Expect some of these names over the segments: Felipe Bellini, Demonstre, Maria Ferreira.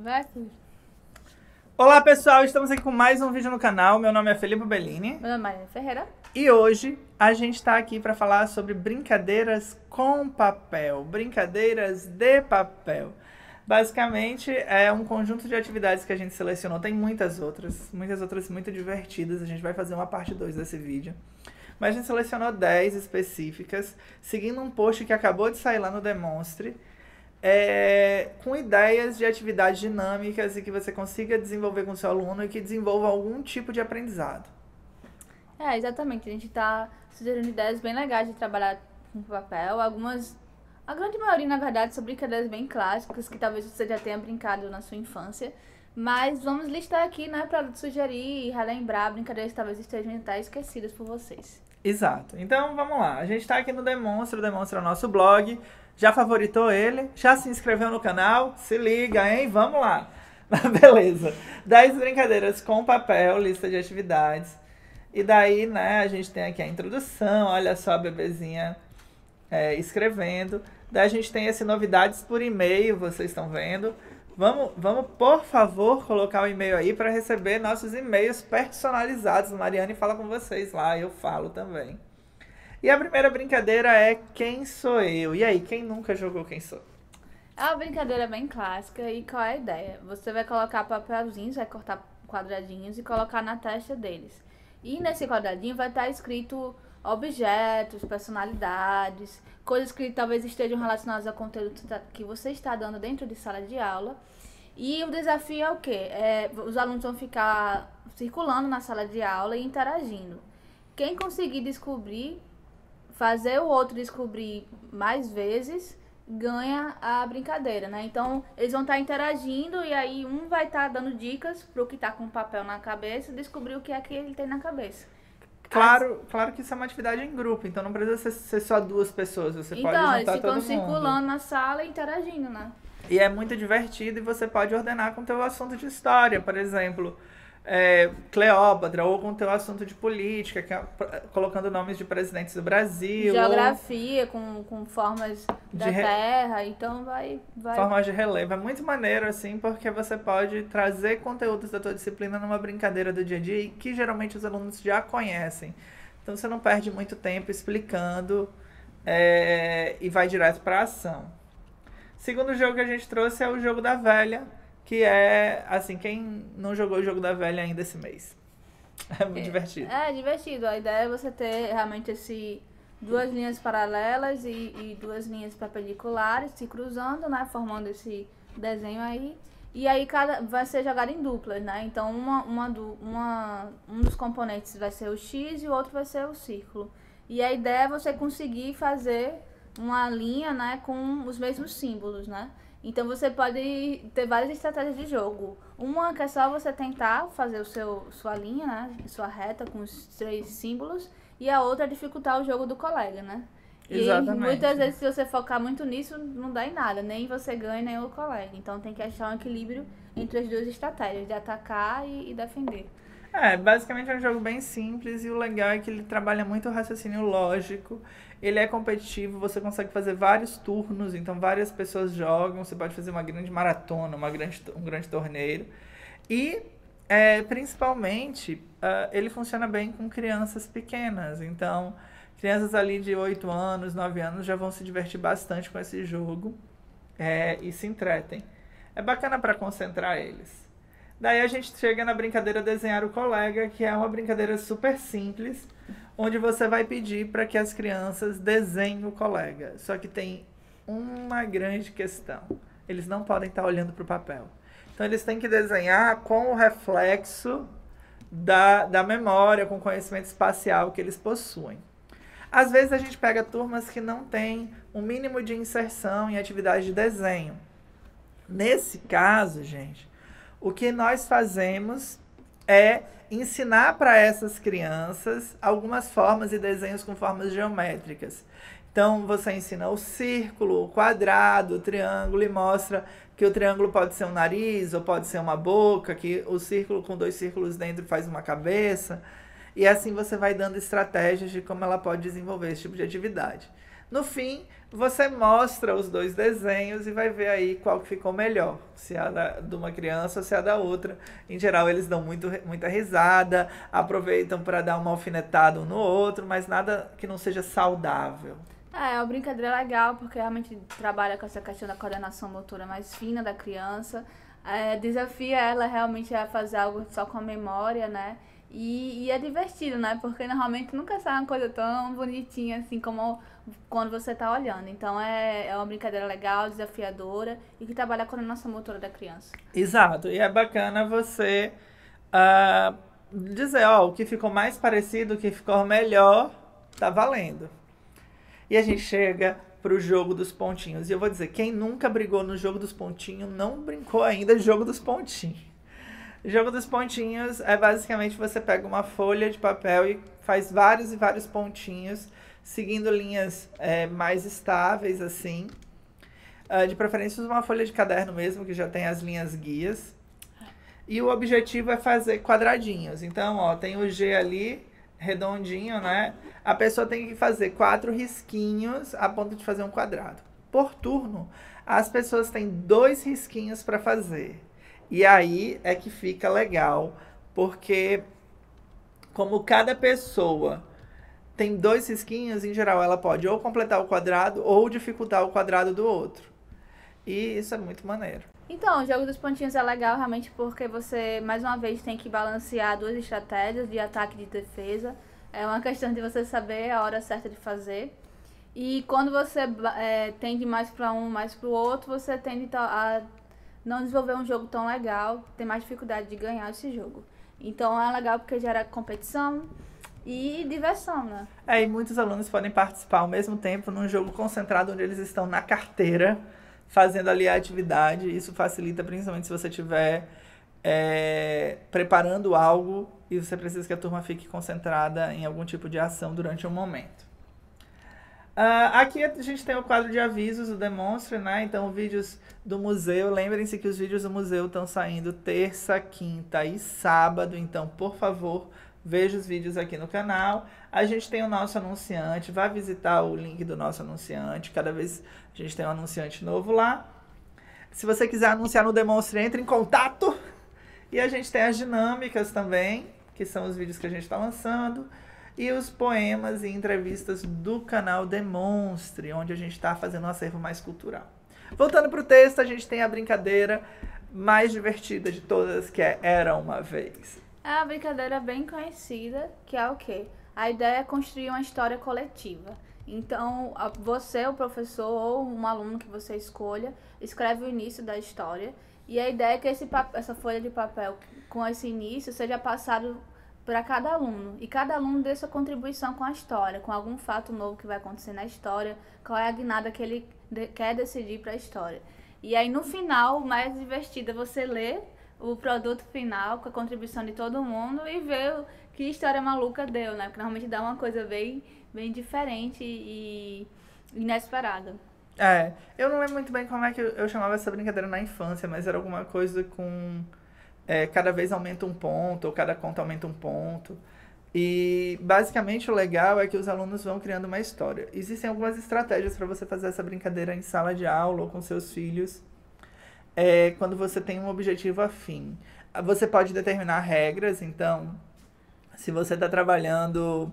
Vai, Felipe. Olá, pessoal. Estamos aqui com mais um vídeo no canal. Meu nome é Felipe Bellini. Meu nome é Maria Ferreira. E hoje a gente está aqui para falar sobre brincadeiras com papel. Brincadeiras de papel. Basicamente, é um conjunto de atividades que a gente selecionou. Tem muitas outras muito divertidas. A gente vai fazer uma parte 2 desse vídeo. Mas a gente selecionou 10 específicas, seguindo um post que acabou de sair lá no Demonstre, com ideias de atividades dinâmicas e que você consiga desenvolver com o seu aluno e que desenvolva algum tipo de aprendizado. É, exatamente. A gente está sugerindo ideias bem legais de trabalhar com papel. Algumas, a grande maioria, na verdade, são brincadeiras bem clássicas, que talvez você já tenha brincado na sua infância. Mas vamos listar aqui, né, para sugerir e relembrar brincadeiras que talvez estejam até esquecidas por vocês. Exato. Então, vamos lá. A gente está aqui no Demonstre. O Demonstre é o nosso blog. Já favoritou ele? Já se inscreveu no canal? Se liga, hein? Vamos lá. Beleza. 10 brincadeiras com papel, lista de atividades. E daí, né, a gente tem aqui a introdução. Olha só a bebezinha escrevendo. Daí a gente tem esse novidades por e-mail, vocês estão vendo. Vamos, por favor, colocar o e-mail aí para receber nossos e-mails personalizados. Mariane fala com vocês lá, eu falo também. E a primeira brincadeira é Quem Sou Eu? E aí, quem nunca jogou Quem Sou? É uma brincadeira bem clássica. E qual é a ideia? Você vai colocar papelzinhos, vai cortar quadradinhos e colocar na testa deles. E nesse quadradinho vai estar escrito objetos, personalidades, coisas que talvez estejam relacionadas ao conteúdo que você está dando dentro de sala de aula. E o desafio é o quê? Os alunos vão ficar circulando na sala de aula e interagindo. Quem conseguir descobrir, fazer o outro descobrir mais vezes, ganha a brincadeira, né? Então, eles vão estar interagindo e aí um vai estar dando dicas para o que está com o papel na cabeça, descobrir o que é que ele tem na cabeça. Claro, claro que isso é uma atividade em grupo, então não precisa ser só duas pessoas, você pode juntar todo mundo. Então, eles ficam circulando na sala e interagindo, né? E é muito divertido e você pode ordenar com o teu assunto de história, por exemplo, Cleópatra, ou com o teu assunto de política, colocando nomes de presidentes do Brasil. Geografia, ou com formas da terra, então vai... Formas de relevo, é muito maneiro assim, porque você pode trazer conteúdos da tua disciplina numa brincadeira do dia a dia, que geralmente os alunos já conhecem. Então você não perde muito tempo explicando e vai direto para a ação. Segundo jogo que a gente trouxe é o jogo da velha, que é, assim, quem não jogou o jogo da velha ainda esse mês? É muito divertido. É divertido. A ideia é você ter realmente duas linhas paralelas e duas linhas perpendiculares se cruzando, né? Formando esse desenho aí. E aí vai ser jogado em duplas, né? Então um dos componentes vai ser o X e o outro vai ser o círculo. E a ideia é você conseguir fazer uma linha, né? Com os mesmos símbolos, né? Então você pode ter várias estratégias de jogo. Uma que é só você tentar fazer sua linha, né? Sua reta com os 3 símbolos. E a outra é dificultar o jogo do colega, né? Exatamente. E muitas vezes se você focar muito nisso, não dá em nada. Nem você ganha, nem o colega. Então tem que achar um equilíbrio entre as duas estratégias, de atacar e defender. Basicamente é um jogo bem simples e o legal é que ele trabalha muito o raciocínio lógico, ele é competitivo, você consegue fazer vários turnos, então várias pessoas jogam, você pode fazer uma grande maratona, um grande torneio e, principalmente, ele funciona bem com crianças pequenas, então crianças ali de 8 anos, 9 anos já vão se divertir bastante com esse jogo e se entretem. É bacana para concentrar eles. Daí a gente chega na brincadeira Desenhar o Colega, que é uma brincadeira super simples, onde você vai pedir para que as crianças desenhem o colega. Só que tem uma grande questão. Eles não podem estar olhando para o papel. Então eles têm que desenhar com o reflexo da memória, com o conhecimento espacial que eles possuem. Às vezes a gente pega turmas que não têm um mínimo de inserção em atividade de desenho. Nesse caso, gente, o que nós fazemos é ensinar para essas crianças algumas formas e desenhos com formas geométricas. Então, você ensina o círculo, o quadrado, o triângulo e mostra que o triângulo pode ser um nariz ou pode ser uma boca, que o círculo com 2 círculos dentro faz uma cabeça. E assim você vai dando estratégias de como ela pode desenvolver esse tipo de atividade. No fim, você mostra os dois desenhos e vai ver aí qual que ficou melhor, se a de uma criança ou se a da outra. Em geral, eles dão muita risada, aproveitam para dar uma alfinetada um no outro, mas nada que não seja saudável. É uma brincadeira legal, porque realmente trabalha com essa questão da coordenação motora mais fina da criança, desafia ela realmente a fazer algo só com a memória, né? E é divertido, né? Porque normalmente nunca sai uma coisa tão bonitinha assim como quando você tá olhando. Então é uma brincadeira legal, desafiadora e que trabalha com a coordenação motora da criança. Exato. E é bacana você dizer, ó, o que ficou mais parecido, o que ficou melhor, tá valendo. E a gente chega pro jogo dos pontinhos. E eu vou dizer, quem nunca brigou no jogo dos pontinhos, não brincou ainda no jogo dos pontinhos. O jogo dos pontinhos é basicamente você pega uma folha de papel e faz vários e vários pontinhos, seguindo linhas mais estáveis, assim. De preferência, usa uma folha de caderno mesmo, que já tem as linhas guias. E o objetivo é fazer quadradinhos. Então, ó, tem o G ali, redondinho, né? A pessoa tem que fazer 4 risquinhos a ponto de fazer um quadrado. Por turno, as pessoas têm 2 risquinhos para fazer. E aí é que fica legal, porque como cada pessoa tem 2 risquinhos, em geral ela pode ou completar o quadrado ou dificultar o quadrado do outro. E isso é muito maneiro. Então, o jogo dos pontinhos é legal realmente porque você, mais uma vez, tem que balancear 2 estratégias de ataque e de defesa. É uma questão de você saber a hora certa de fazer. E quando você tende mais para um, mais para o outro, você tende a não desenvolver um jogo tão legal, tem mais dificuldade de ganhar esse jogo. Então é legal porque gera competição e diversão, né? É, e muitos alunos podem participar ao mesmo tempo num jogo concentrado onde eles estão na carteira, fazendo ali a atividade. Isso facilita, principalmente se você estiver preparando algo e você precisa que a turma fique concentrada em algum tipo de ação durante um momento. Aqui a gente tem o quadro de avisos do Demonstre, né? Então, vídeos do museu. Lembrem-se que os vídeos do museu estão saindo terça, quinta e sábado. Então, por favor, veja os vídeos aqui no canal. A gente tem o nosso anunciante. Vá visitar o link do nosso anunciante. Cada vez a gente tem um anunciante novo lá. Se você quiser anunciar no Demonstre, entre em contato. E a gente tem as dinâmicas também, que são os vídeos que a gente está lançando. E os poemas e entrevistas do canal Demonstre, onde a gente está fazendo um acervo mais cultural. Voltando para o texto, a gente tem a brincadeira mais divertida de todas, que é Era Uma Vez. É uma brincadeira bem conhecida, que é o quê? A ideia é construir uma história coletiva. Então, você, o professor ou um aluno que você escolha, escreve o início da história. E a ideia é que essa folha de papel com esse início seja passado para cada aluno, e cada aluno dê sua contribuição com a história, com algum fato novo que vai acontecer na história, qual é a guinada que ele quer decidir para a história. E aí no final, o mais divertido é você ler o produto final com a contribuição de todo mundo e ver que história maluca deu, né? Porque normalmente dá uma coisa bem diferente e inesperada. É, eu não lembro muito bem como é que eu chamava essa brincadeira na infância, mas era alguma coisa com... cada vez aumenta um ponto, ou cada conta aumenta um ponto. E, basicamente, o legal é que os alunos vão criando uma história. Existem algumas estratégias para você fazer essa brincadeira em sala de aula ou com seus filhos, quando você tem um objetivo afim. Você pode determinar regras. Então, se você está trabalhando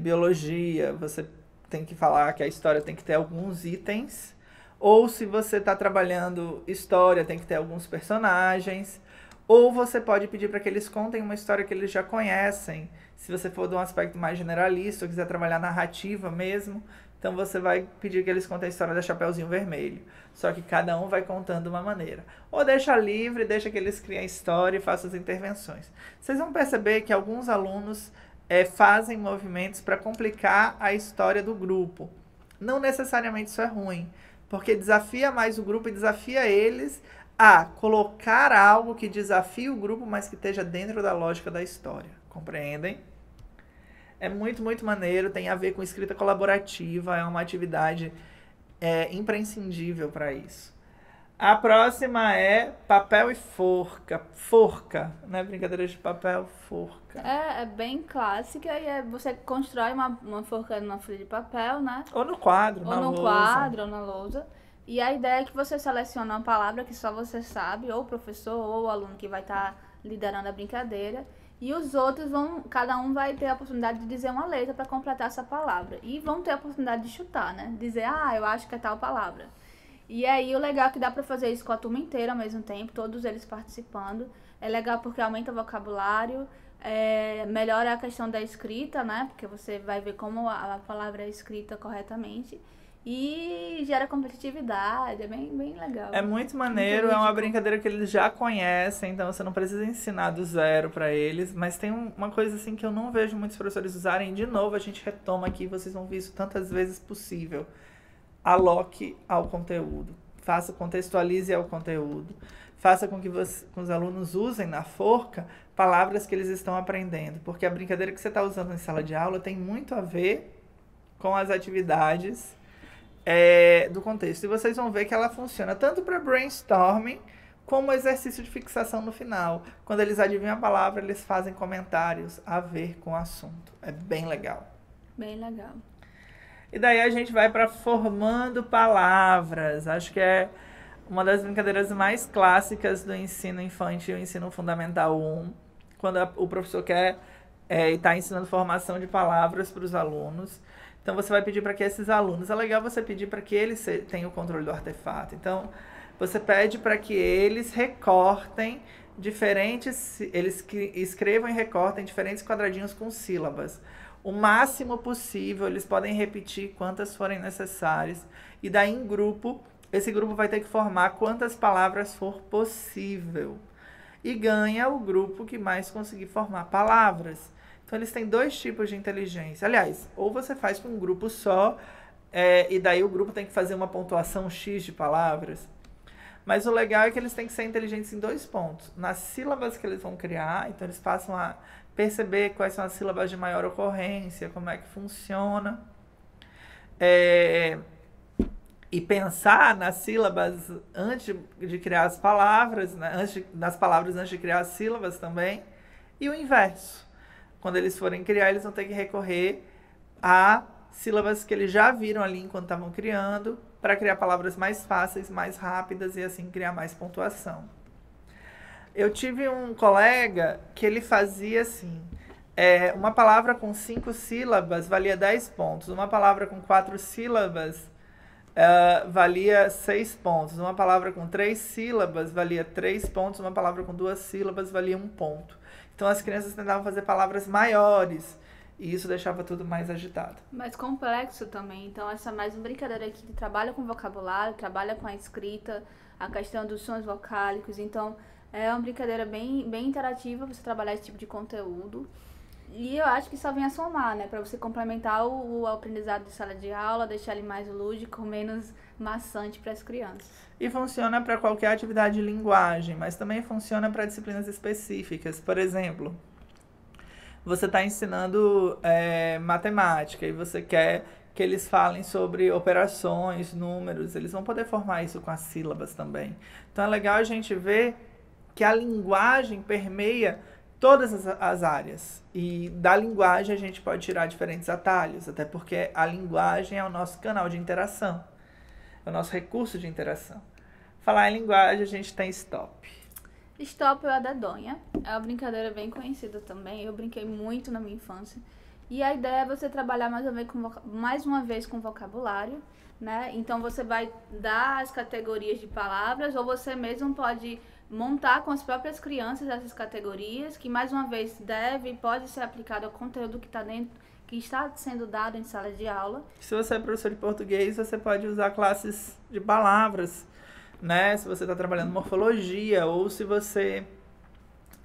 biologia, você tem que falar que a história tem que ter alguns itens. Ou se você está trabalhando história, tem que ter alguns personagens. Ou você pode pedir para que eles contem uma história que eles já conhecem. Se você for de um aspecto mais generalista, ou quiser trabalhar narrativa mesmo, então você vai pedir que eles contem a história da Chapeuzinho Vermelho. Só que cada um vai contando de uma maneira. Ou deixa livre, deixa que eles criem a história e façam as intervenções. Vocês vão perceber que alguns alunos fazem movimentos para complicar a história do grupo. Não necessariamente isso é ruim, porque desafia mais o grupo e desafia eles a colocar algo que desafie o grupo, mas que esteja dentro da lógica da história. Compreendem? É muito, muito maneiro. Tem a ver com escrita colaborativa. É uma atividade imprescindível para isso. A próxima é papel e forca. Forca, né? Brincadeiras de papel, forca. É bem clássica e você constrói uma forca numa folha de papel, né? Ou no quadro, ou na lousa. Ou no quadro, ou na lousa. E a ideia é que você seleciona uma palavra que só você sabe, ou o professor, ou o aluno que vai estar liderando a brincadeira. E os outros vão, cada um vai ter a oportunidade de dizer uma letra para completar essa palavra. E vão ter a oportunidade de chutar, né? Dizer, ah, eu acho que é tal palavra. E aí o legal é que dá para fazer isso com a turma inteira ao mesmo tempo, todos eles participando. É legal porque aumenta o vocabulário, melhora a questão da escrita, né? Porque você vai ver como a palavra é escrita corretamente. E gera competitividade, é bem legal. É muito maneiro, é uma brincadeira que eles já conhecem, então você não precisa ensinar do zero pra eles. Mas tem uma coisa assim que eu não vejo muitos professores usarem. De novo, a gente retoma aqui, vocês vão ver isso tantas vezes possível. Aloque ao conteúdo. Faça, contextualize ao conteúdo. Faça com que os alunos usem na forca palavras que eles estão aprendendo. Porque a brincadeira que você está usando em sala de aula tem muito a ver com as atividades... do contexto, e vocês vão ver que ela funciona tanto para brainstorming como exercício de fixação no final. Quando eles adivinham a palavra, eles fazem comentários a ver com o assunto. É bem legal. Bem legal. E daí a gente vai para formando palavras. Acho que é uma das brincadeiras mais clássicas do ensino infantil, ensino fundamental 1, quando o professor quer e está ensinando formação de palavras para os alunos. Então, você vai pedir para que esses alunos... É legal você pedir para que eles tenham o controle do artefato. Então, você pede para que eles recortem diferentes... Eles escrevam e recortem diferentes quadradinhos com sílabas. O máximo possível, eles podem repetir quantas forem necessárias. E daí, em grupo, esse grupo vai ter que formar quantas palavras for possível. E ganha o grupo que mais conseguir formar palavras. Então, eles têm dois tipos de inteligência. Aliás, ou você faz com um grupo só, e daí o grupo tem que fazer uma pontuação X de palavras. Mas o legal é que eles têm que ser inteligentes em dois pontos. Nas sílabas que eles vão criar, então eles passam a perceber quais são as sílabas de maior ocorrência, como é que funciona. E pensar nas sílabas antes de criar as palavras, né? Nas palavras antes de criar as sílabas também. E o inverso. Quando eles forem criar, eles vão ter que recorrer a sílabas que eles já viram ali enquanto estavam criando, para criar palavras mais fáceis, mais rápidas e assim criar mais pontuação. Eu tive um colega que ele fazia assim, uma palavra com 5 sílabas valia 10 pontos, uma palavra com 4 sílabas valia 6 pontos, uma palavra com 3 sílabas valia 3 pontos, uma palavra com 2 sílabas valia 1 ponto. Então, as crianças tentavam fazer palavras maiores e isso deixava tudo mais agitado. Mais complexo também. Então, essa é mais uma brincadeira aqui que trabalha com vocabulário, trabalha com a escrita, a questão dos sons vocálicos. Então, é uma brincadeira bem interativa você trabalhar esse tipo de conteúdo. E eu acho que só vem a somar, né? Pra você complementar o aprendizado de sala de aula, deixar ele mais lúdico, menos maçante para as crianças. E funciona para qualquer atividade de linguagem, mas também funciona para disciplinas específicas. Por exemplo, você está ensinando matemática e você quer que eles falem sobre operações, números, eles vão poder formar isso com as sílabas também. Então é legal a gente ver que a linguagem permeia todas as áreas, e da linguagem a gente pode tirar diferentes atalhos, até porque a linguagem é o nosso canal de interação, é o nosso recurso de interação. Falar em linguagem, a gente tem stop. Stop é a dadonha, é uma brincadeira bem conhecida também, eu brinquei muito na minha infância, e a ideia é você trabalhar mais uma vez com vocabulário, né? Então você vai dar as categorias de palavras, ou você mesmo pode montar com as próprias crianças essas categorias, que mais uma vez deve e pode ser aplicado ao conteúdo que está sendo dado em sala de aula. Se você é professor de português, você pode usar classes de palavras, né? Se você está trabalhando morfologia, ou se você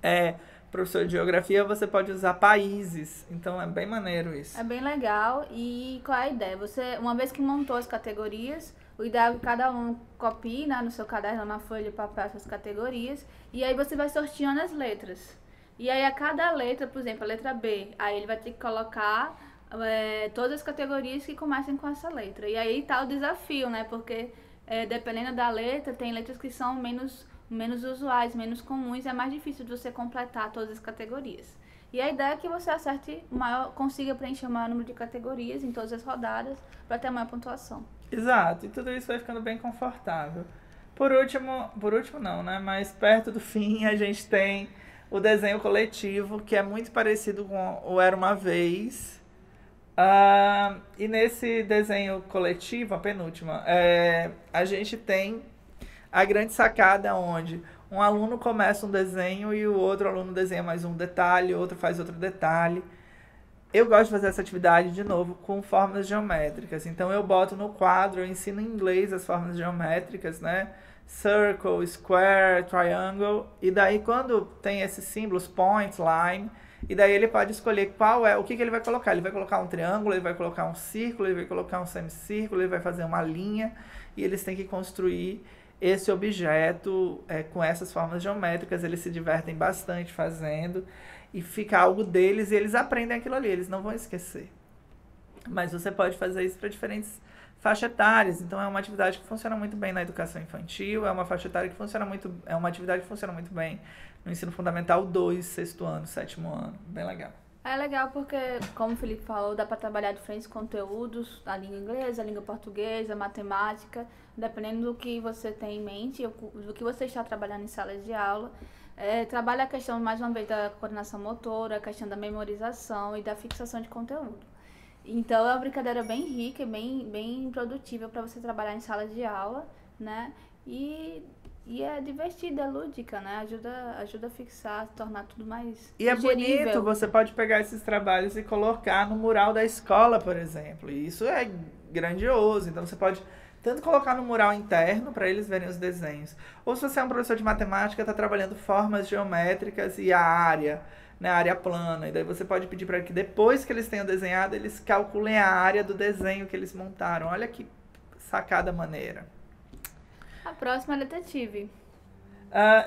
é professor de geografia, você pode usar países. Então é bem maneiro isso. É bem legal. E qual é a ideia? Você, uma vez que montou as categorias, o ideal é que cada um copie, né, no seu caderno, na folha de papel, essas categorias. E aí você vai sorteando as letras. E aí a cada letra, por exemplo, a letra B, aí ele vai ter que colocar todas as categorias que começam com essa letra. E aí tá o desafio, né? Porque dependendo da letra, tem letras que são menos usuais, menos comuns, é mais difícil de você completar todas as categorias. E a ideia é que você acerte maior, consiga preencher o maior número de categorias em todas as rodadas para ter maior pontuação. Exato, e tudo isso vai ficando bem confortável. Por último não, né? Mas perto do fim a gente tem o desenho coletivo, que é muito parecido com o Era Uma Vez. E nesse desenho coletivo, a penúltima, a gente tem a grande sacada onde um aluno começa um desenho e o outro aluno desenha mais um detalhe, o outro faz outro detalhe. Eu gosto de fazer essa atividade, de novo, com formas geométricas. Então, eu boto no quadro, eu ensino em inglês as formas geométricas, né? Circle, square, triangle. E daí, quando tem esses símbolos, point, line, e daí ele pode escolher qual é, o que ele vai colocar. Ele vai colocar um triângulo, ele vai colocar um círculo, ele vai colocar um semicírculo, ele vai fazer uma linha. E eles têm que construir esse objeto com essas formas geométricas. Eles se divertem bastante fazendo. E fica algo deles e eles aprendem aquilo ali, eles não vão esquecer. Mas você pode fazer isso para diferentes faixas etárias. Então é uma atividade que funciona muito bem na educação infantil, é uma atividade que funciona muito bem no ensino fundamental 2, sexto ano, sétimo ano, bem legal. É legal porque, como o Felipe falou, dá para trabalhar diferentes conteúdos, a língua inglesa, a língua portuguesa, a matemática, dependendo do que você tem em mente, do que você está trabalhando em salas de aula. Trabalha a questão, mais uma vez, da coordenação motora, a questão da memorização e da fixação de conteúdo. Então, é uma brincadeira bem rica e bem produtiva para você trabalhar em salas de aula, né? E é divertida, é lúdica, né? Ajuda a fixar, tornar tudo mais digerível. Bonito, você pode pegar esses trabalhos e colocar no mural da escola, por exemplo. E isso é grandioso. Então, você pode tanto colocar no mural interno, para eles verem os desenhos. Ou se você é um professor de matemática, está trabalhando formas geométricas e a área, né? A área plana. E daí você pode pedir para que depois que eles tenham desenhado, eles calculem a área do desenho que eles montaram. Olha que sacada maneira. A próxima é detetive.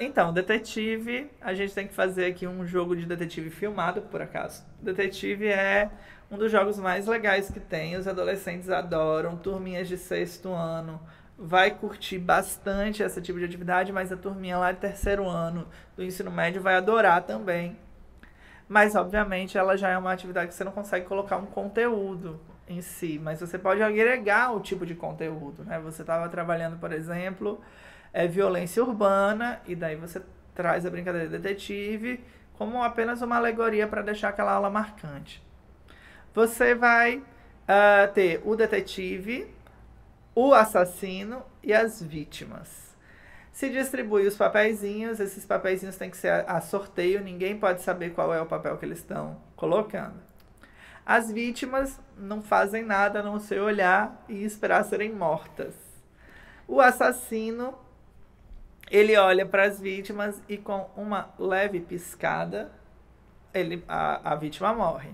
Então, detetive, a gente tem que fazer aqui um jogo de detetive filmado, por acaso. Detetive é um dos jogos mais legais que tem, os adolescentes adoram, turminhas de sexto ano vai curtir bastante esse tipo de atividade, mas a turminha lá de terceiro ano do ensino médio vai adorar também. Mas, obviamente, ela já é uma atividade que você não consegue colocar um conteúdo em si, mas você pode agregar o tipo de conteúdo, né? Você estava trabalhando, por exemplo, violência urbana, e daí você traz a brincadeira de detetive como apenas uma alegoria para deixar aquela aula marcante. Você vai ter o detetive, o assassino e as vítimas. Se distribui os papeizinhos, esses papeizinhos têm que ser a sorteio, ninguém pode saber qual é o papel que eles estão colocando. As vítimas não fazem nada a não ser olhar e esperar serem mortas. O assassino, ele olha para as vítimas e com uma leve piscada, a vítima morre.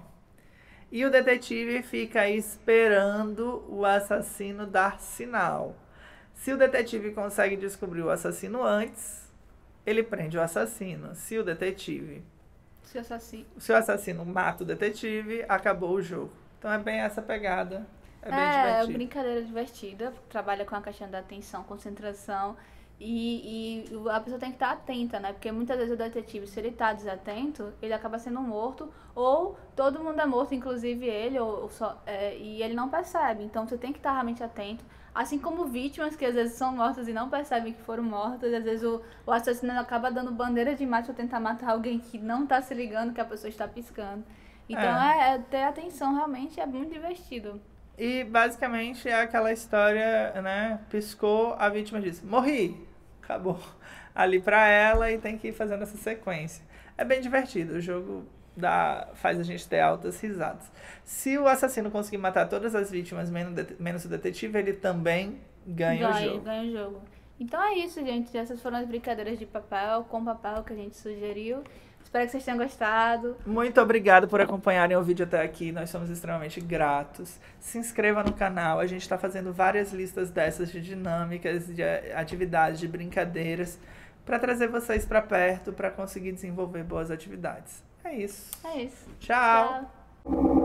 E o detetive fica esperando o assassino dar sinal. Se o detetive consegue descobrir o assassino antes, ele prende o assassino. Se o assassino mata o detetive, acabou o jogo. Então é bem essa pegada. É bem divertido. É uma brincadeira divertida. Trabalha com a questão da atenção, concentração. E a pessoa tem que estar atenta, né? Porque muitas vezes o detetive, se ele está desatento, ele acaba sendo morto. Ou todo mundo é morto, inclusive ele. E ele não percebe. Então você tem que estar realmente atento. Assim como vítimas que às vezes são mortas e não percebem que foram mortas, às vezes o assassino acaba dando bandeira de mate para tentar matar alguém que não está se ligando, que a pessoa está piscando. Então é ter atenção, realmente é muito divertido. E basicamente é aquela história, né, piscou, a vítima diz, morri, acabou ali para ela e tem que ir fazendo essa sequência. É bem divertido, o jogo faz a gente ter altas risadas. Se o assassino conseguir matar todas as vítimas, menos o detetive, ele também ganha o jogo. Então é isso, gente. Essas foram as brincadeiras de papel, com papel, que a gente sugeriu. Espero que vocês tenham gostado. Muito obrigada por acompanharem o vídeo até aqui. Nós somos extremamente gratos. Se inscreva no canal. A gente está fazendo várias listas dessas de dinâmicas, de atividades, de brincadeiras, para trazer vocês para perto, para conseguir desenvolver boas atividades. É isso. Tchau.